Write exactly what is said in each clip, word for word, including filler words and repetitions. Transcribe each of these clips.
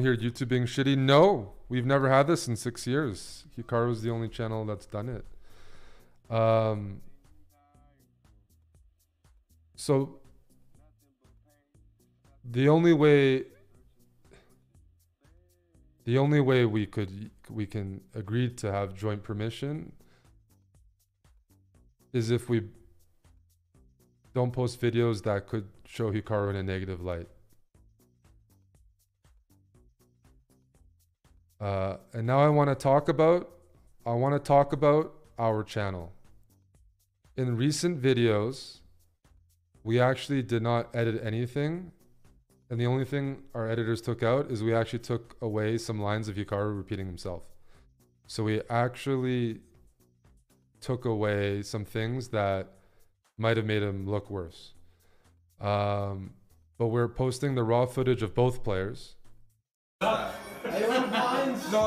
here, YouTube being shitty. No, we've never had this in six years. Hikaru's the only channel that's done it. Um, so the only way, the only way we could we can agree to have joint permission is if we don't post videos that could show Hikaru in a negative light. Uh, and now I want to talk about, I want to talk about our channel. In recent videos, we actually did not edit anything. And the only thing our editors took out is we actually took away some lines of Hikaru repeating himself. So we actually took away some things that might have made him look worse. Um, but we're posting the raw footage of both players. No,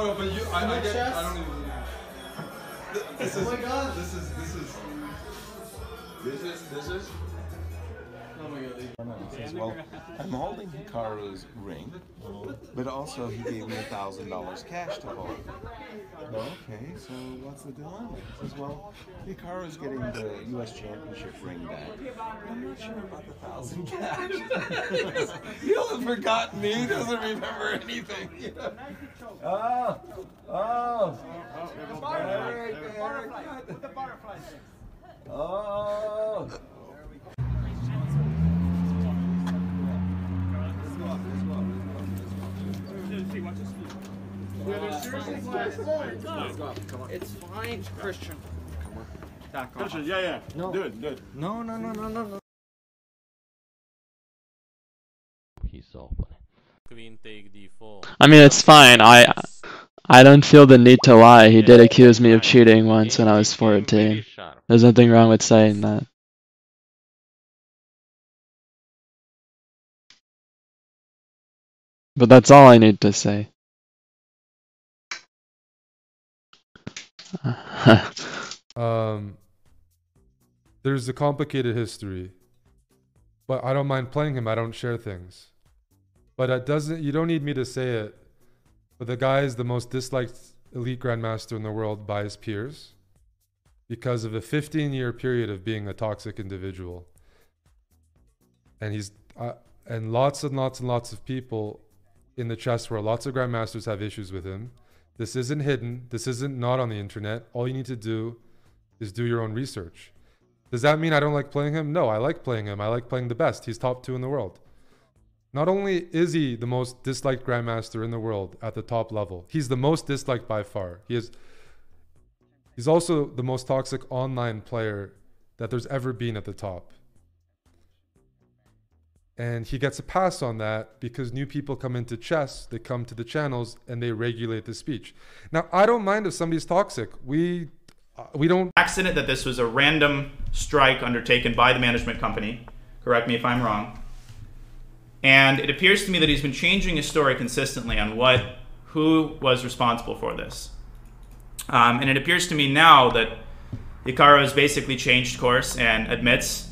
no, but you, I, I get, I don't even, this is, oh my God. this is, this is, this is, this is, oh my God. Well, I'm holding Hikaru's ring, but also he gave me a thousand dollars cash to hold. Okay, so what's the dilemma? He says, well, Hikaru's getting the U S Championship ring back. I'm not sure about the thousand cash. He hasn't forgotten me, he doesn't remember anything. Yeah. Oh, oh, Eric, Eric. Oh. It's fine, Christian. Christian, yeah, yeah. No. Do it, do it. No, no, no, no, no, no. He's so funny. Queen take d four. I mean, it's fine. I I don't feel the need to lie. He did accuse me of cheating once when I was fourteen. There's nothing wrong with saying that. But that's all I need to say. um, there's a complicated history, but I don't mind playing him. I don't share things, but it doesn't. You don't need me to say it. But the guy is the most disliked elite grandmaster in the world by his peers because of a fifteen-year period of being a toxic individual, and he's uh, and lots and lots and lots of people in the chess world. Lots of grandmasters have issues with him. This isn't hidden. This isn't not on the internet. All you need to do is do your own research. Does that mean I don't like playing him? No, I like playing him. I like playing the best. He's top two in the world. Not only is he the most disliked grandmaster in the world at the top level, he's the most disliked by far. He is. He's also the most toxic online player that there's ever been at the top. And he gets a pass on that because new people come into chess, they come to the channels, and they regulate the speech. Now, I don't mind if somebody's toxic. We, uh, we don't... Accident that this was a random strike undertaken by the management company. Correct me if I'm wrong. And it appears to me that he's been changing his story consistently on what, who was responsible for this. Um, and it appears to me now that Hikaru has basically changed course and admits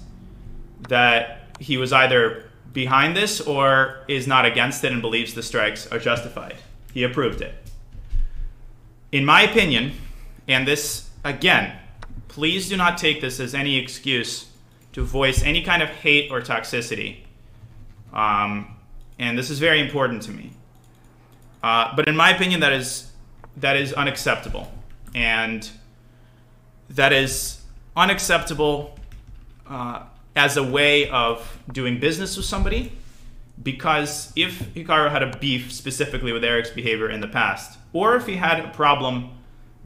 that he was either behind this or is not against it and believes the strikes are justified. He approved it. In my opinion, and this, again, please do not take this as any excuse to voice any kind of hate or toxicity. Um, and this is very important to me. Uh, but in my opinion, that is, that is unacceptable. And that is unacceptable uh, as a way of doing business with somebody, because if Hikaru had a beef specifically with Eric's behavior in the past, or if he had a problem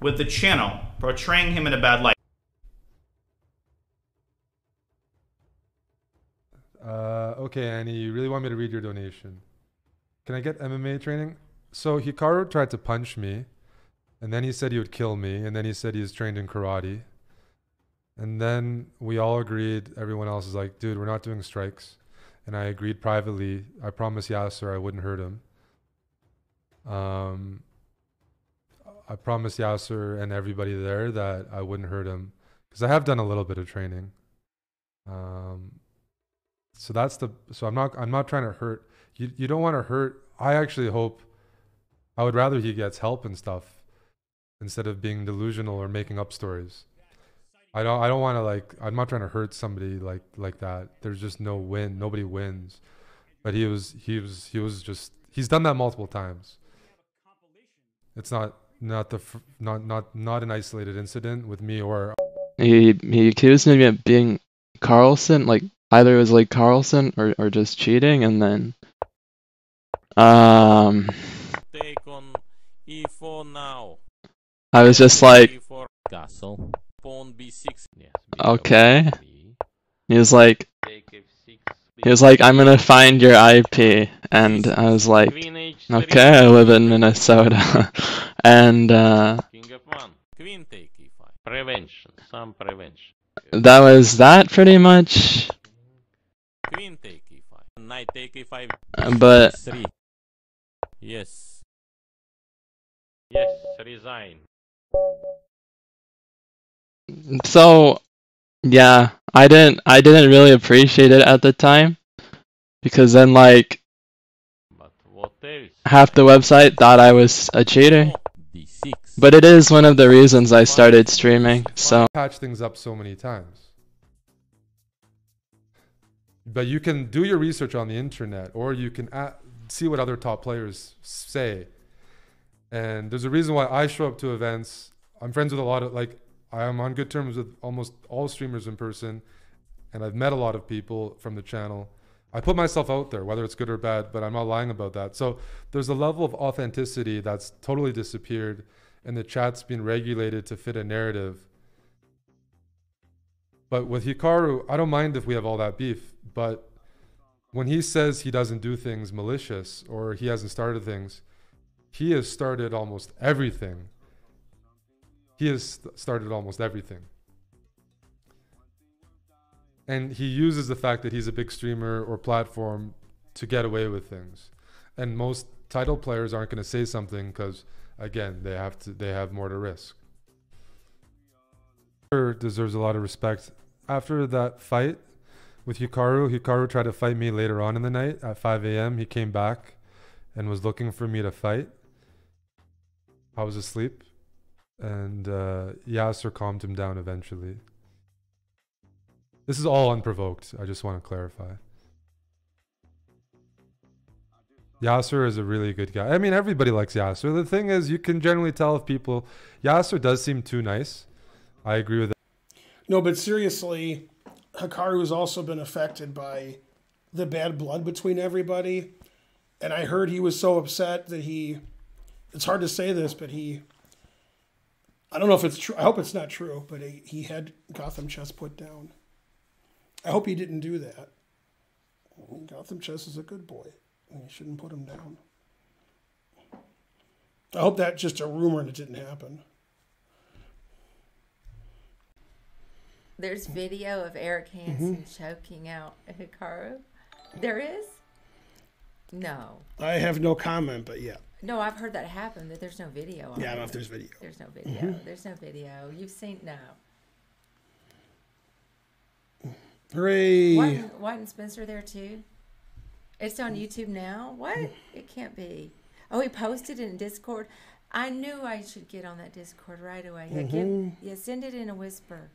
with the channel portraying him in a bad light. Uh, okay, Annie, you really want me to read your donation. Can I get M M A training? So Hikaru tried to punch me, and then he said he would kill me, and then he said he was trained in karate. And then we all agreed, everyone else is like, dude, we're not doing strikes. And I agreed privately. I promised Yasser I wouldn't hurt him. Um, I promised Yasser and everybody there that I wouldn't hurt him. Because I have done a little bit of training. Um, so that's the, so I'm not, I'm not trying to hurt. You, you don't want to hurt. I actually hope I would rather he gets help and stuff instead of being delusional or making up stories. I don't I don't want to, like, I'm not trying to hurt somebody like like that. There's just no win. Nobody wins. But he was he was he was just he's done that multiple times. It's not not the not not not an isolated incident with me or he he accused me of being Carlsen, like either it was like Carlsen or or just cheating, and then um take on e four now. I was just like, castle. Pawn b six. Okay. He was like, he was like, I'm gonna find your I P, and I was like, okay, I live in Minnesota, and uh, prevention, some prevention. That was that pretty much. Queen take e five, knight take e five. But three. Yes. Yes, resign. So, yeah, I didn't, I didn't really appreciate it at the time, because then, like, but what else? Half the website thought I was a cheater. D six. But it is one of the reasons I started streaming. So I patch things up so many times. But you can do your research on the internet, or you can at, see what other top players say. And there's a reason why I show up to events. I'm friends with a lot of, like, I'm on good terms with almost all streamers in person, and I've met a lot of people from the channel. I put myself out there, whether it's good or bad, but I'm not lying about that. So there's a level of authenticity that's totally disappeared, and the chat's been regulated to fit a narrative. But with Hikaru, I don't mind if we have all that beef, but when he says he doesn't do things malicious or he hasn't started things, he has started almost everything. He has started almost everything. And he uses the fact that he's a big streamer or platform to get away with things. And most title players aren't going to say something because, again, they have to, they have more to risk. Hikaru deserves a lot of respect. After that fight with Hikaru, Hikaru tried to fight me later on in the night at five A M He came back and was looking for me to fight. I was asleep. And uh, Yasser calmed him down eventually. This is all unprovoked, I just want to clarify. Yasser is a really good guy. I mean, everybody likes Yasser. The thing is, you can generally tell if people... Yasser does seem too nice. I agree with that. No, but seriously, Hikaru has also been affected by the bad blood between everybody. And I heard he was so upset that he... It's hard to say this, but he... I don't know if it's true. I hope it's not true, but he, he had Gotham Chess put down. I hope he didn't do that. Gotham Chess is a good boy. You shouldn't put him down. I hope that's just a rumor and it didn't happen. There's video of Eric Hansen mm-hmm. choking out Hikaru. There is? No. I have no comment, but yeah. No, I've heard that happen, that there's no video. On yeah, I don't know if there's video. There's no video. Mm-hmm. There's no video. You've seen, no. Hooray. White, White and Spencer there too? It's on YouTube now? What? It can't be. Oh, he posted it in Discord. I knew I should get on that Discord right away. Yeah, mm-hmm. give, yeah, send it in a whisper.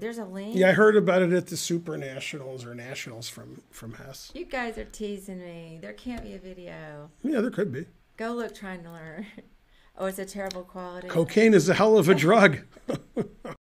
There's a link. Yeah, I heard about it at the Super Nationals or Nationals from, from Hess. You guys are teasing me. There can't be a video. Yeah, there could be. Go look, trying to learn. Oh, it's a terrible quality. Cocaine is a hell of a drug.